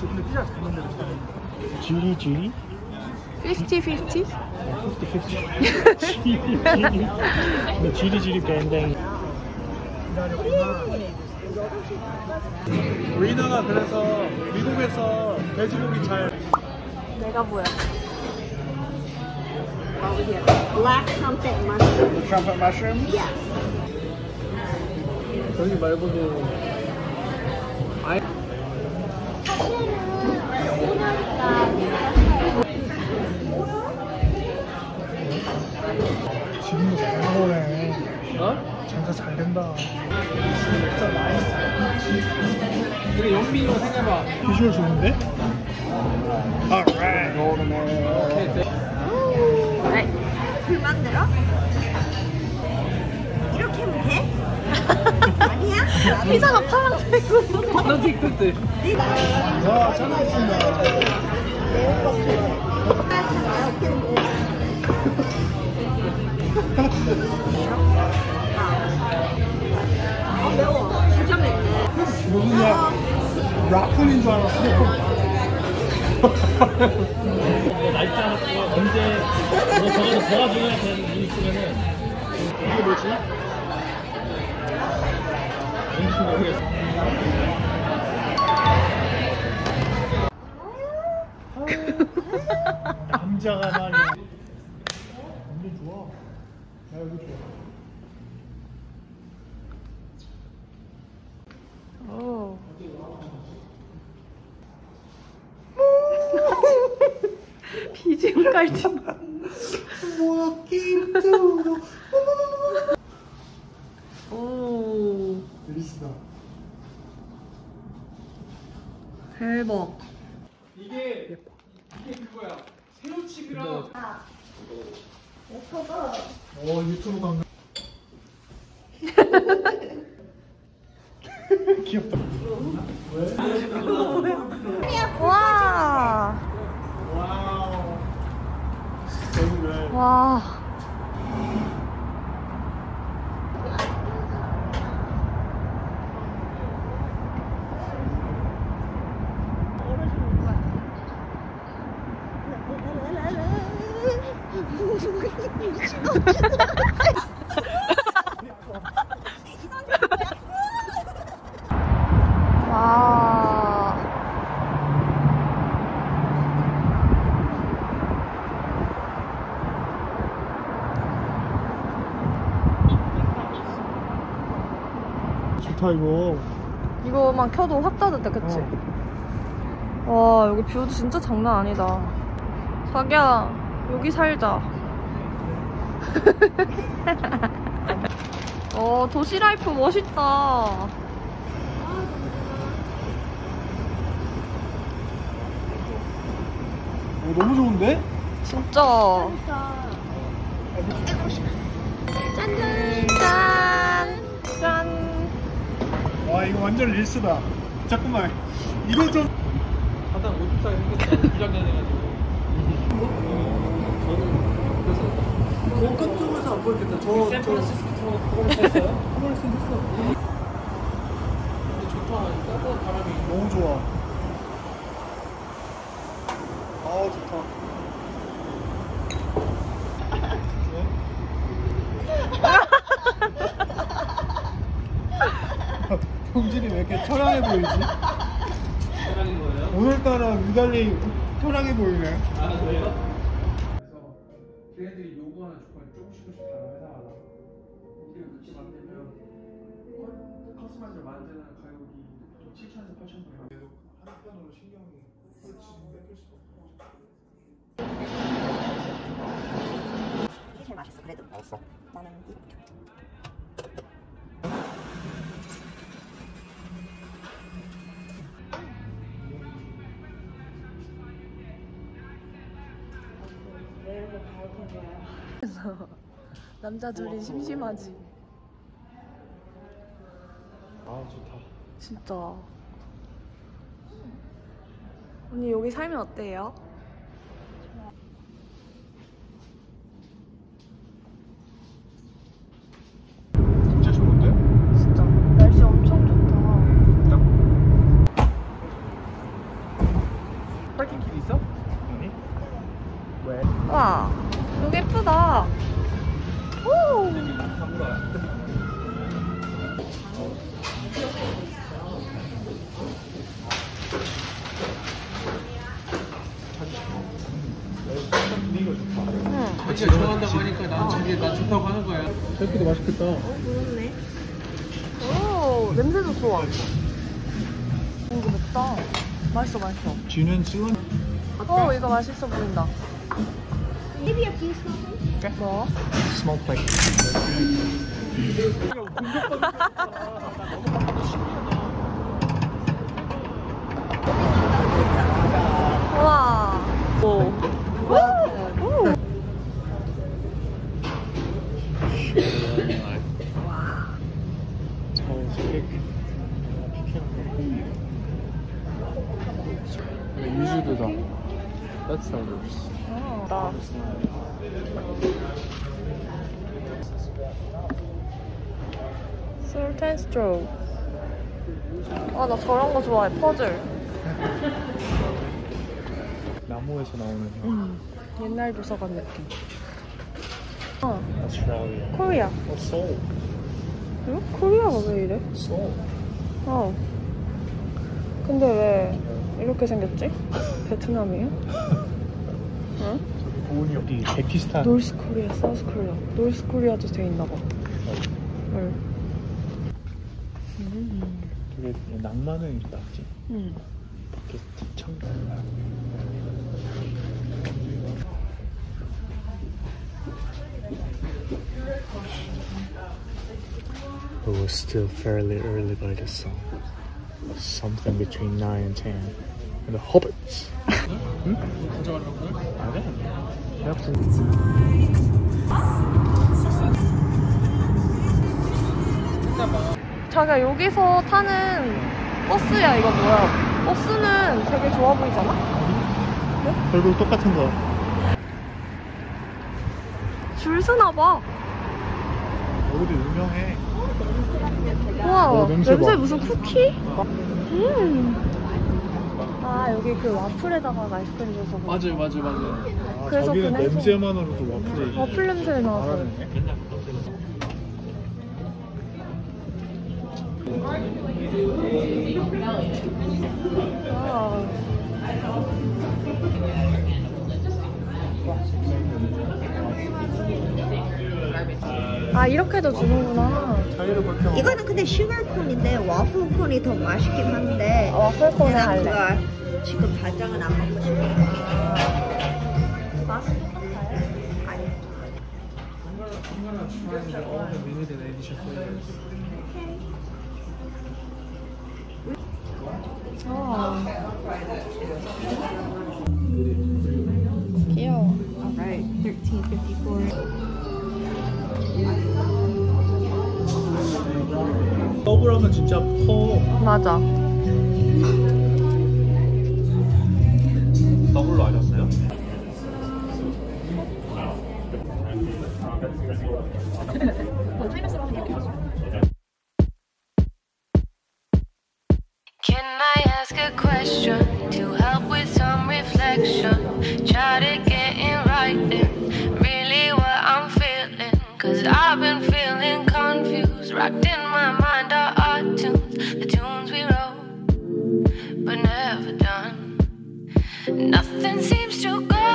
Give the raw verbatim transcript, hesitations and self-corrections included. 저 근데 피자 잘 만들었어요. 지리 지리? 피프티 피프티? 피프티 피프티. 지리 지리 지리 밴댕. 리나가 그래서 미국에서 돼지고기 잘. 내가 뭐야? Over here. Black trumpet mushroom. The trumpet mushroom? Yes. 여기 말고도 아이. 지금도 잘 나오네. 어? 장사 잘 된다. 진짜 맛있어. 우리 연빈이로 생각해봐. 비주얼 좋은데? Alright. 오케이. 불 만들어? 이렇게 하면 돼? 아니야? 피자가 파란색으로 나도 이쁘지? 와, 잘 나왔습니다. 아, 매워. 진짜 매워. 무슨 야 라푼인 줄 알았어. 날짜 언제 뭐 적어도 뭐가 중요한 일 있으면은 이게 뭐지? 뭔지 모르겠어. 남자가 많이 완전 좋아. 나 여기 좋아. 오. 비지엠 갈지 마. 오. 리스다. 대박. 이게 예뻐. 이게 그거야. 새우치기랑. 아. 오빠가. 오 유튜브 강남. 귀엽다. 왜? 와. 와. 좋다 이거. 이거만 켜도 확 따뜻해, 그치? 어. 와, 여기 뷰도 진짜 장난 아니다. 자기야, 여기 살자. 어, 도시라이프 멋있다. 오, 너무 좋은데? 진짜. 짠, 짠, 짠. 와, 이거 완전 릴스다. 잠깐만, 이거 좀 바닥 오줌싸게 생겼다. 불장난해가지고 저는 저 끝 쪽에서 안 보였겠다. 저 샌프란시스코처럼 그걸 했어요? 한 번씩 했어. 근데 좋다. 따뜻한 바람이 너무 좋아. 아, 좋다. 동진이 왜 이렇게 처량해 보이지? 처량인 거예요? 오늘따라 유달리 처량해 보이네. 아, 그래요? 그래서 걔네들이 요구하는 조건이 조금씩 조금씩 다른 회사마다 우리가 그렇게 만들면 커스마이저 만드는 가격이 칠천에서 팔천 불이야. 계속 한편으로 신경을 뺏길 수가 없어. 이게 제일 맛있어, 그래도. 맛있어. 나는 이거. 남자 둘이 심심하지. 아, 좋다. 진짜. 언니 여기 살면 어때요? 진짜 좋은데? 진짜 날씨 엄청 좋다. 딱. 파킹 키 있어? 언니? 왜? 와, 너무 예쁘다. 오. 자기가 좋아한다고 하니까 난 자기가 나 좋다고 하는 거야. 셀프도 맛있겠다. 어, 그렇네. 오, 냄새도 좋아. 이거 맵다. 맛있어, 맛있어. 쥐는 쓰은. 어, 이거 맛있어 보인다. Maybe a piece of it? 뭐? Small plate. 와. 오. That's how it is. Oh, that's nice. Salt and straw. 아, 나 저런 거 좋아해. 퍼즐. 나무에서 나오는. 음, 옛날 도서관 느낌. 어. Australia. 코리아. 어, Seoul. 응? 코리아가 왜 이래? Seoul. 어. 근데 왜? 이렇게 생겼지? 베트남이야? 응? 저기 보온이 어디? 베키스탄 노스 코리아, 사우스 코리아 노스 코리아도 돼 있나 봐. 응. 응. 되게 낭만은 있다지? 응. 밖에 참. But we're still fairly early by the sun. Something between nine and ten. And the hobbits. 응? 자기야, 여기서 타는 버스야. 이거 뭐야? 버스는 되게 좋아 보이잖아? 네? 결국 똑같은 거. 줄 서나 봐. 여기도 유명해. 우와, 오, 냄새, 냄새 무슨 쿠키? 음. 아, 여기 그 와플에다가 아이스크림 줘서. 맞아요, 맞아요, 맞아요. 아, 그래서 그 냄새만으로도 와플. 와플 냄새가 나왔어요. 아. 아, 이렇게도 주는구나. 이거는 근데 슈거콘인데 와플콘이 더 맛있긴 한데. 어, 와플콘을 할래. 지금 반장은 안 먹고 싶어. 맛은 똑같아요? 아니. 아. 귀여워. Alright, thirteen fifty-four. 더블하면 진짜 커. 맞아. 더블로 아셨어요? Can I ask a question to help with some reflection? Try to get it right then. Really what I'm feeling. Cause I've been feeling confused. Rocked in my mind are our tunes, the tunes we wrote, but never done. Nothing seems to go